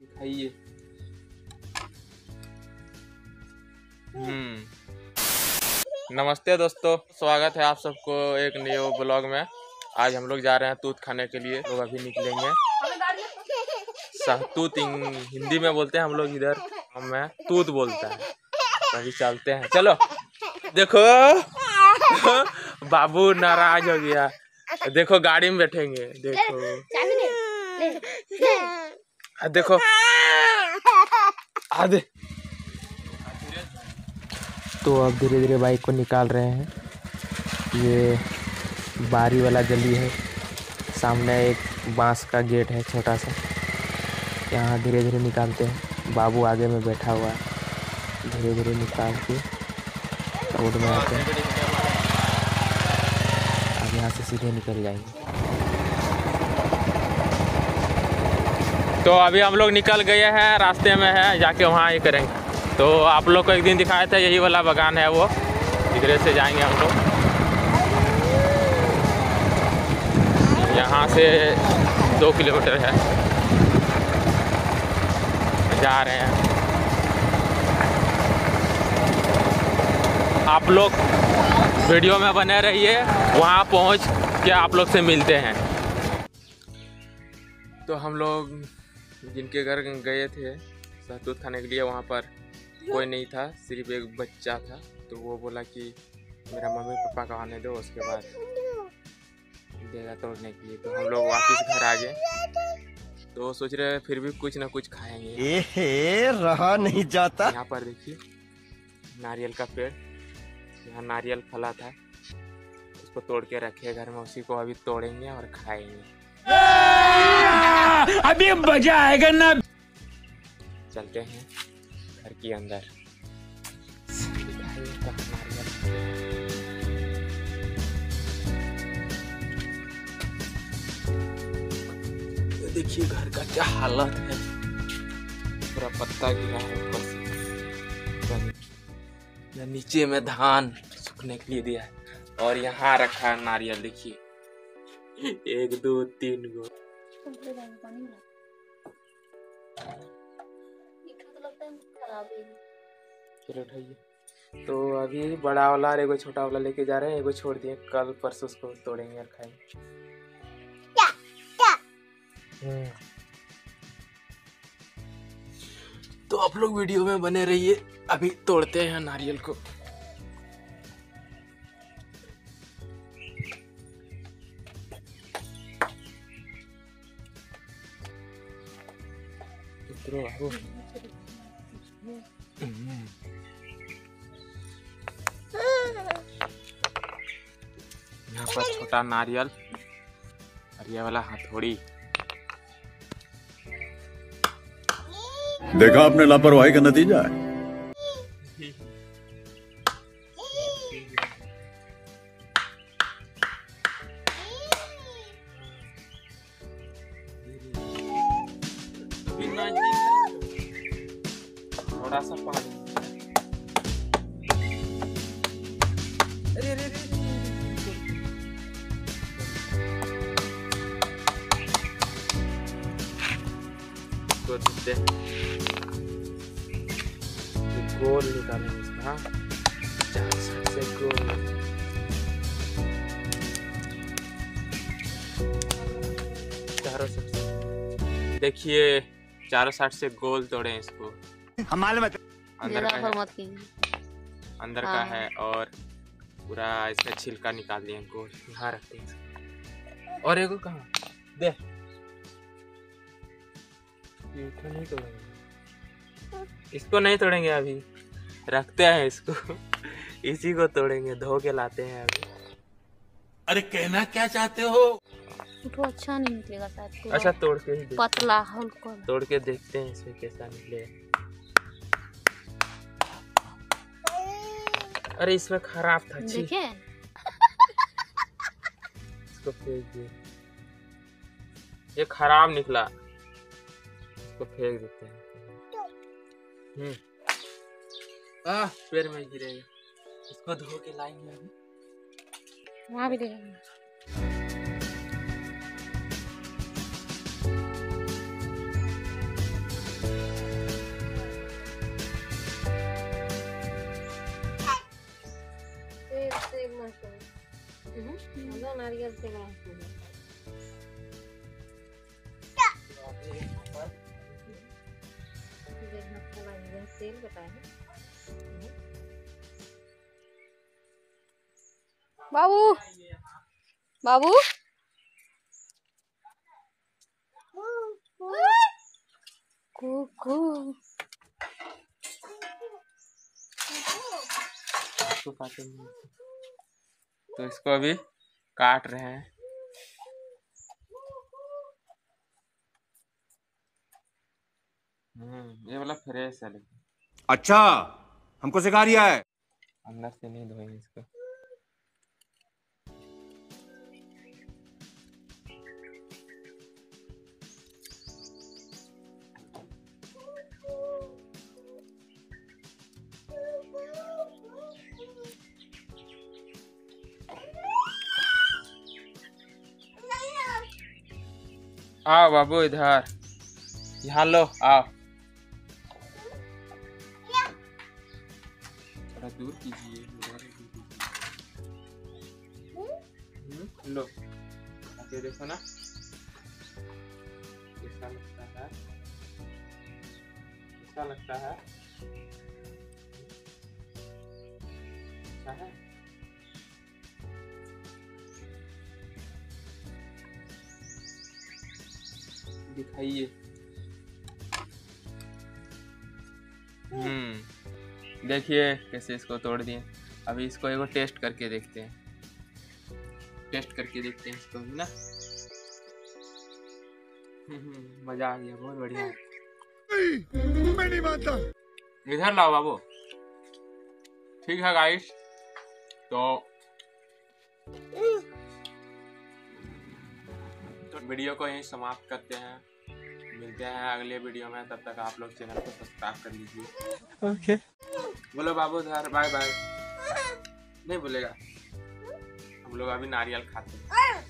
खाइए। नमस्ते दोस्तों, स्वागत है आप सबको एक नए ब्लॉग में। आज हम लोग जा रहे हैं तूत खाने के लिए। लोग अभी निकलेंगे। सहतूत हिंदी में बोलते हैं, हम लोग इधर हमें तूत बोलते हैं। अभी चलते हैं, चलो। देखो बाबू नाराज हो गया। देखो गाड़ी में बैठेंगे। देखो आधे। तो अब धीरे धीरे बाइक को निकाल रहे हैं। ये बारी वाला गली है, सामने एक बांस का गेट है छोटा सा। यहाँ धीरे धीरे निकालते हैं। बाबू आगे में बैठा हुआ है। धीरे धीरे निकाल के रोड में आते हैं। अब यहाँ से सीधे निकल जाएंगे। तो अभी हम लोग निकल गए हैं, रास्ते में है, जाके वहाँ ये करेंगे। तो आप लोग को एक दिन दिखाया था, यही वाला बगान है वो। इधर से जाएंगे हम लोग। यहाँ से 2 किलोमीटर है। जा रहे हैं। आप लोग वीडियो में बने रहिए, वहाँ पहुँच के आप लोग से मिलते हैं। तो हम लोग जिनके घर गए थे सहतूत खाने के लिए, वहाँ पर कोई नहीं था, सिर्फ एक बच्चा था। तो वो बोला कि मेरा मम्मी पापा को आने दो, उसके बाद देगा तोड़ने के लिए। तो हम लोग वापस घर आ गए। तो सोच रहे फिर भी कुछ ना कुछ खाएंगे, ये रहा नहीं जाता। यहाँ पर देखिए नारियल का पेड़, यहाँ नारियल फला था, उसको तोड़ के रखे घर में। उसी को अभी तोड़ेंगे और खाएंगे। अभी मजा आएगा ना। चलते हैं घर के अंदर। देखिए घर का क्या हालत है, पूरा पत्ता गिरा है ऊपर से। नीचे में धान सूखने के लिए दिया है और यहाँ रखा है नारियल। देखिए 1 2 3 गो। चलो उठाइए। तो अभी बड़ा वाला और एगो छोटा वाला लेके जा रहे हैं। एगो छोड़ दिए, कल परसों उसको तोड़ेंगे और खाएंगे। तो आप लोग वीडियो में बने रहिए। अभी तोड़ते हैं नारियल को। यहाँ पर छोटा नारियल और ये वाला हथौड़ी। देखा आपने लापरवाही का नतीजा है। थोड़ा सा पानी। अरे तो गोल निकालेंगे इसका। 4 साइड से गोल। देखिए 4 साइड से गोल तोड़े इसको। हमारे अंदर का है और पूरा इसका छिलका निकाल दिया। गोल यहाँ रखते हैं। और एगो कहाँ दे नहीं तोड़ेंगे, इसको नहीं तोड़ेंगे, अभी रखते हैं इसको। इसी को तोड़ेंगे, धो के लाते हैं अभी। अरे कहना क्या चाहते हो? तो अच्छा नहीं निकलेगा शायद। अच्छा तोड़ के ही पतला हल्का तोड़ के देखते हैं इसमें कैसा निकलेगा। अरे इसमें खराब था। देखिए इसको फेंक दिए, ये खराब निकला, इसको फेंक देते हैं। पैर में गिरेगा, इसको धो के लाएंगे। वहाँ भी देखेंगे। नारियल से बना है। सेल बताया बाबू बाबू कुकू तो इसको अभी काट रहे हैं। ये वाला फ्रेश है लेकिन। अच्छा हमको सिखा रहा है। अंदर से नहीं धोएंगे इसको। आओ बाबू इधर यहाँ लो आओ थोड़ा दूर कीजिए लो ये देखो ना कैसा लगता है दिखाइए। देखिए कैसे इसको तोड़ दिए। अभी इसको एगो टेस्ट करके देखते हैं। टेस्ट करके देखते हैं इसको ना। मजा आ गया बहुत बढ़िया। मैं नहीं मानता। इधर लाओ बाबू। ठीक है गाइस तो वीडियो को यहीं समाप्त करते हैं। मिलते हैं अगले वीडियो में। तब तक आप लोग चैनल को सब्सक्राइब कर लीजिए। ओके बोलो बाबू धर बाय बाय नहीं बोलेगा। हम लोग अभी नारियल खाते हैं।